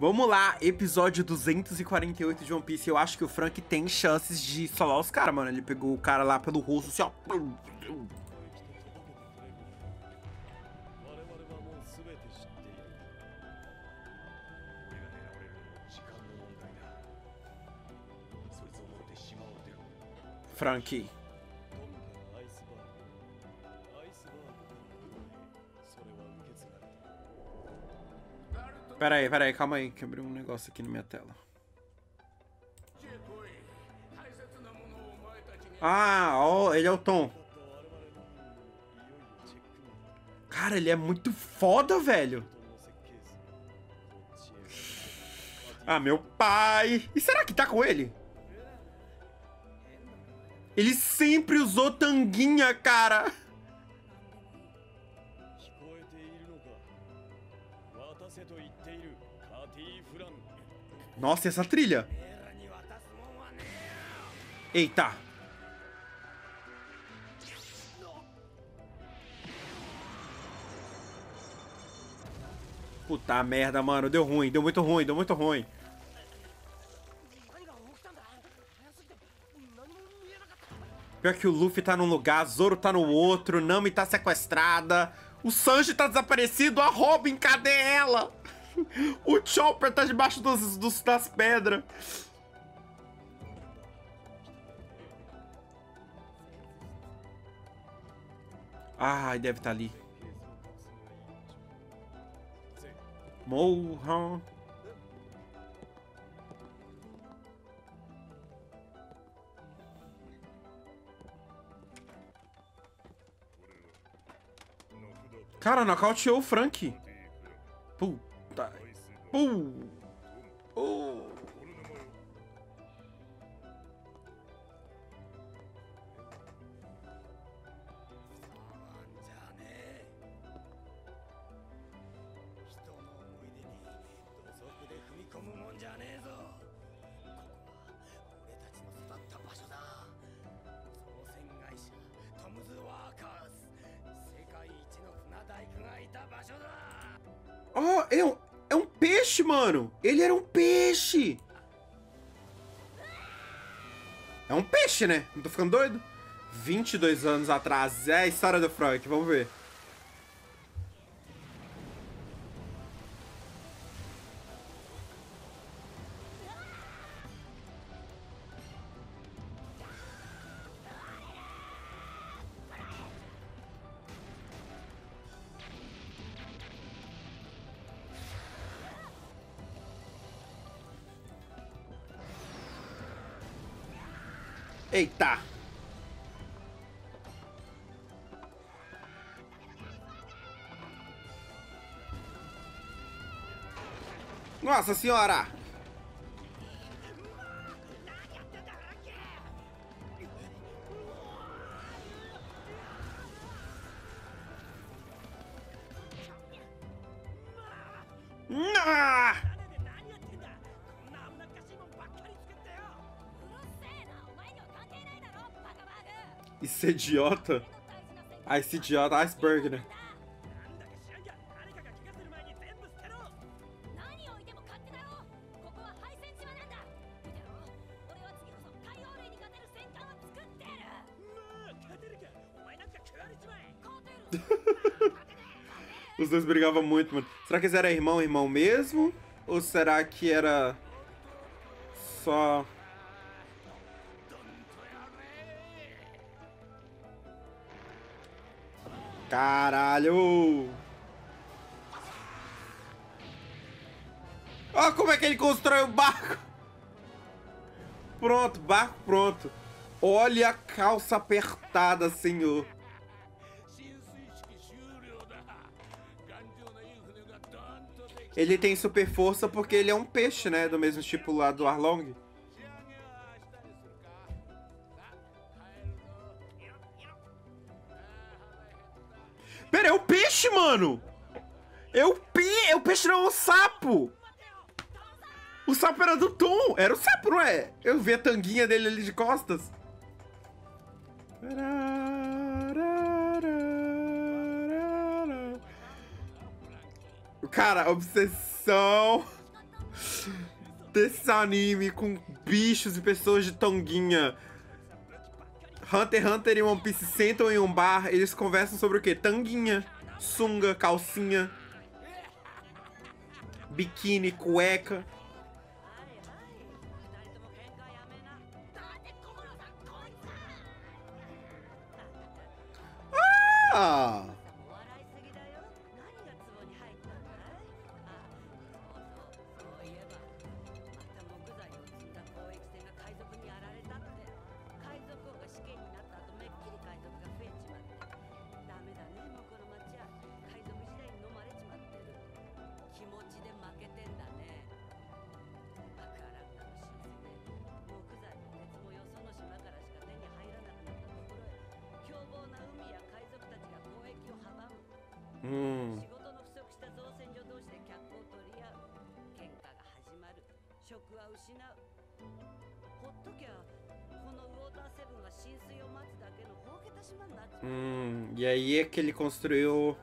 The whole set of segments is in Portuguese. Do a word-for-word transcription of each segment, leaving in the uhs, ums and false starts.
Vamos lá, episódio duzentos e quarenta e oito de One Piece. Eu acho que o Franky tem chances de solar os caras, mano. Ele pegou o cara lá pelo rosto, assim, ó. Franky. Pera aí, pera aí, calma aí, que abriu um negócio aqui na minha tela. Ah, ó, ele é o Tom. Cara, ele é muito foda, velho. Ah, meu pai. E será que tá com ele? Ele sempre usou tanguinha, cara. Nossa, e essa trilha? Eita! Puta merda, mano. Deu ruim, deu muito ruim, deu muito ruim. Pior que o Luffy tá num lugar, Zoro tá no outro, Nami tá sequestrada, o Sanji tá desaparecido, a Robin, cadê ela? O Chopper tá debaixo dos, dos, das pedras. Ai, deve estar ali. Morram. Cara, nocauteou o Franky. Puta. Uh, uh. Oh, eu... É um peixe, mano! Ele era um peixe! É um peixe, né? Não tô ficando doido? vinte e dois anos atrás. É a história do Franky, vamos ver. Eita! Nossa senhora! Não! Isso é idiota? Ah, esse idiota, Iceberg, né? Os dois brigavam muito, mano. Será que eles eram irmão, irmão mesmo? Ou será que era só... Caralho! Olha como é que ele constrói o barco! Pronto, barco pronto. Olha a calça apertada, senhor. Ele tem super força porque ele é um peixe, né? Do mesmo tipo lá do Arlong. Pera, é o peixe, mano! É o peixe! É o peixe, não, é o sapo! O sapo era do Tom! Era o sapo, não é? Eu vi a tanguinha dele ali de costas. Cara, obsessão! desse anime com bichos e pessoas de tonguinha. Hunter x Hunter e One Piece sentam em um bar, eles conversam sobre o quê? Tanguinha, sunga, calcinha, biquíni, cueca. Ah! Hum. Hum. E aí é que ele construiu...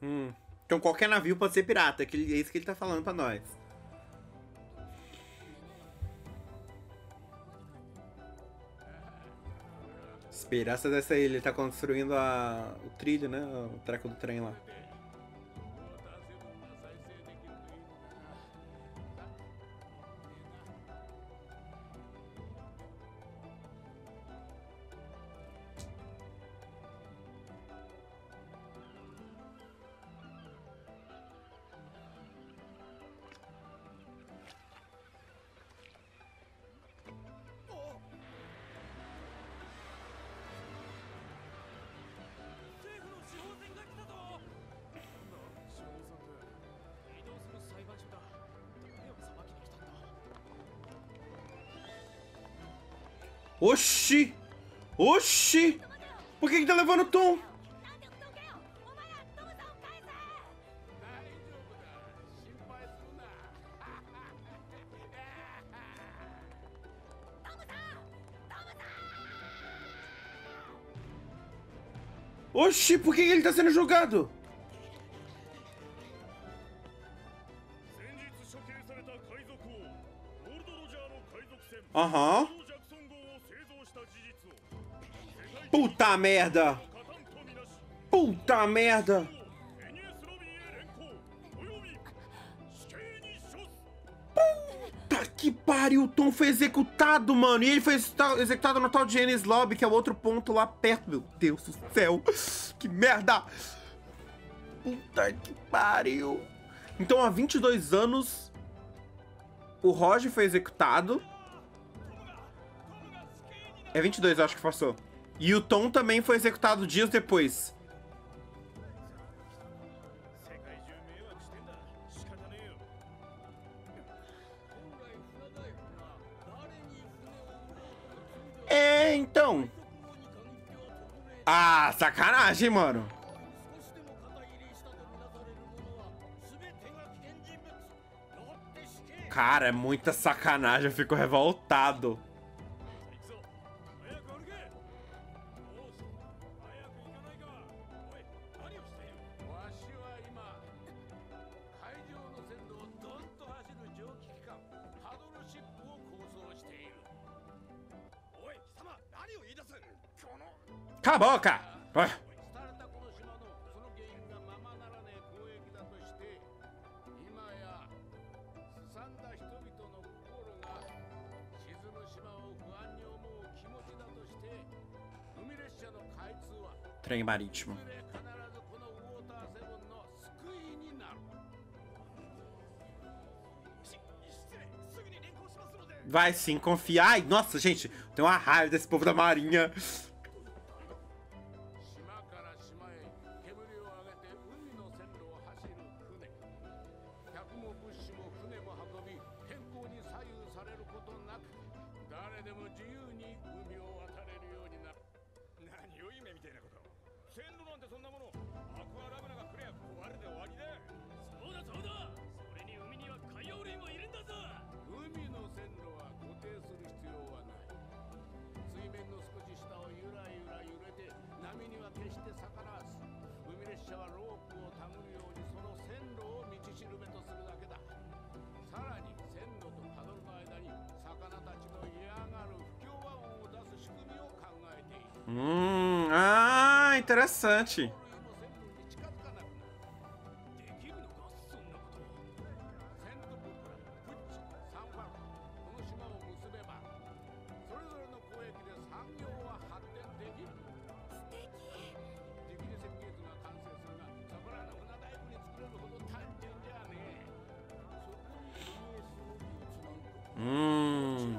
Hum. Então qualquer navio pode ser pirata, que é isso que ele tá falando pra nós. Esperança dessa ilha, ele tá construindo a... o trilho, né? O treco do trem lá. Oxi! Oxi! Por que que tá levando o tom? Oxi! Por que que ele tá sendo julgado? Aham. Uhum. Puta merda! Puta merda! Puta que pariu! O Tom foi executado, mano! E ele foi executado no tal de Ennis Lobby, que é o outro ponto lá perto. Meu Deus do céu! Que merda! Puta que pariu! Então, há vinte e dois anos, o Roger foi executado. É vinte e dois, eu acho que passou. E o Tom também foi executado dias depois. É, então. Ah, sacanagem, mano. Cara, é muita sacanagem, eu fico revoltado. Cala a boca! Ah. Trem marítimo. Vai sim, confia. Ai, nossa, gente, tem uma raiva desse povo da marinha. Hum, ah, interessante. Hum.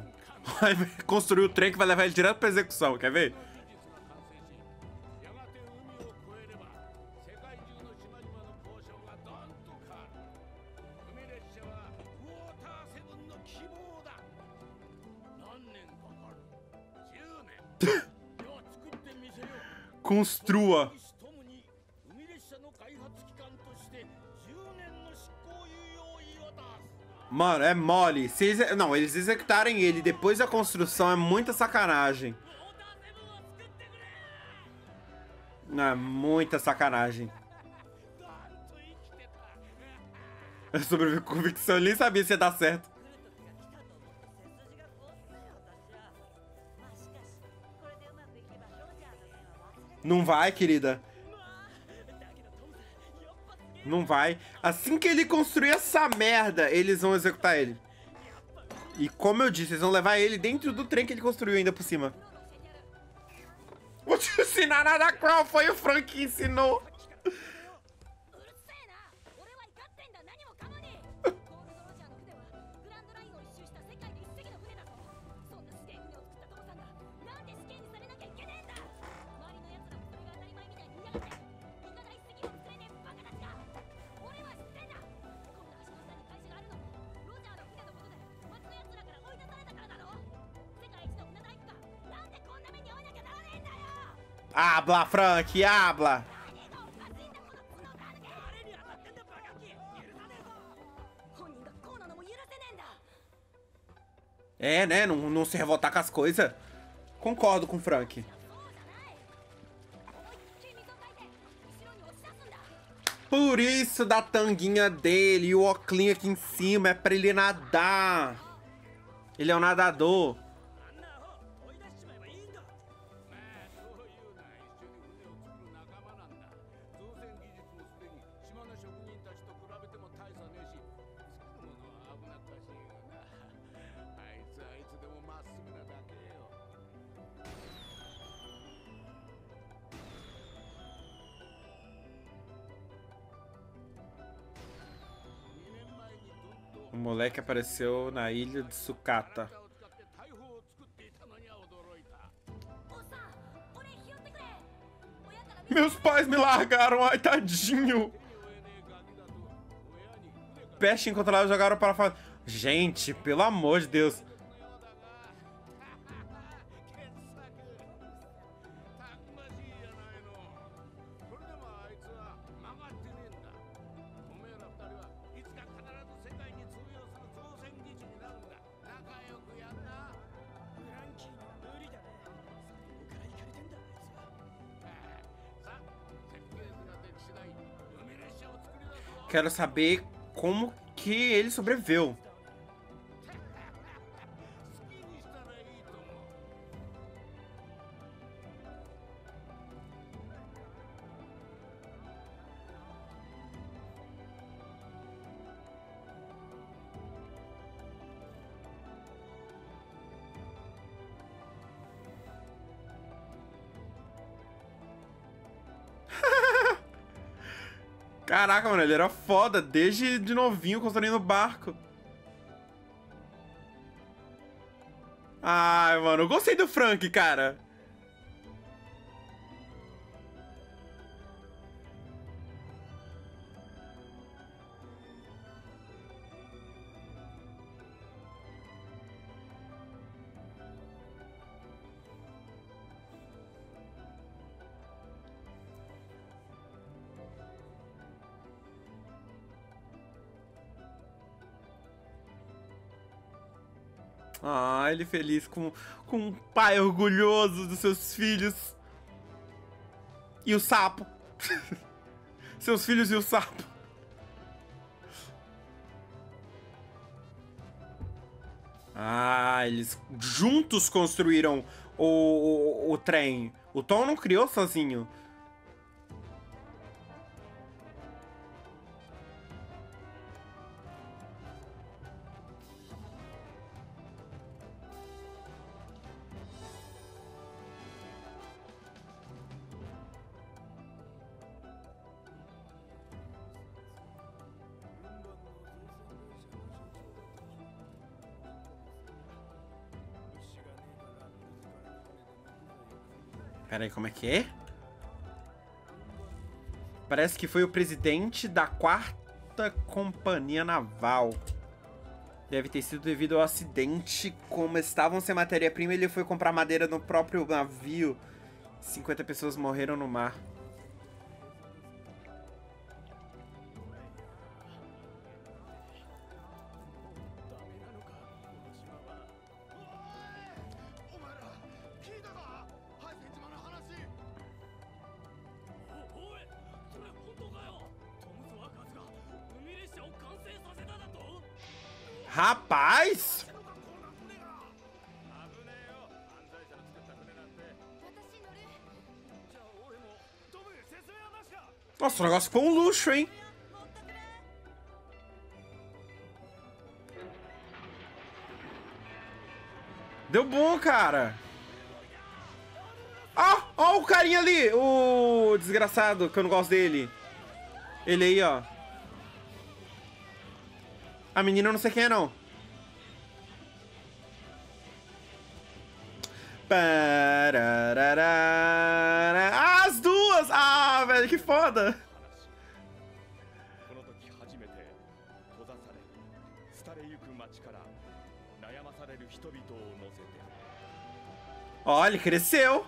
Vai construir o trem que vai levar ele direto pra execução, quer ver? Construa. Mano, é mole. Se exe... Não, eles executarem ele depois da construção é muita sacanagem. Não, é muita sacanagem. Eu sobrevivi com convicção, eu nem sabia se ia dar certo. Não vai, querida. Não vai. Assim que ele construir essa merda, eles vão executar ele. E como eu disse, eles vão levar ele dentro do trem que ele construiu ainda por cima. Vou te ensinar nada a qual foi o Frank que ensinou. Habla, Franky, habla! É, né? Não, não se revoltar com as coisas. Concordo com o Franky. Por isso da tanguinha dele e o óculos aqui em cima é pra ele nadar. Ele é um nadador. O moleque apareceu na ilha de Sukata. Meus pais me largaram, ai tadinho. Peste encontrada, jogaram para fora. Gente, pelo amor de Deus. Quero saber como que ele sobreviveu. Caraca, mano, ele era foda desde de novinho construindo o barco. Ai, mano, eu gostei do Franky, cara. Ah, ele feliz com, com um pai orgulhoso dos seus filhos. E o sapo. Seus filhos e o sapo. Ah, eles juntos construíram o, o, o trem. O Tom não criou sozinho. Peraí, como é que é? Parece que foi o presidente da quarta companhia naval. Deve ter sido devido ao acidente. Como estavam sem matéria-prima, ele foi comprar madeira no próprio navio. cinquenta pessoas morreram no mar. Rapaz! Nossa, o negócio ficou um luxo, hein? Deu bom, cara. Ah, ó o carinha ali. O desgraçado, que eu não gosto dele. Ele aí, ó. A menina eu não sei quem é, não. Ah, as duas! Ah, velho, que foda! Olha, ele cresceu!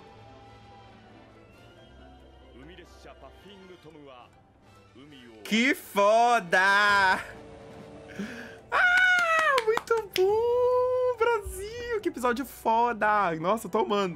Que foda! Ah, muito bom, Brasil! Que episódio foda! Nossa, tô amando.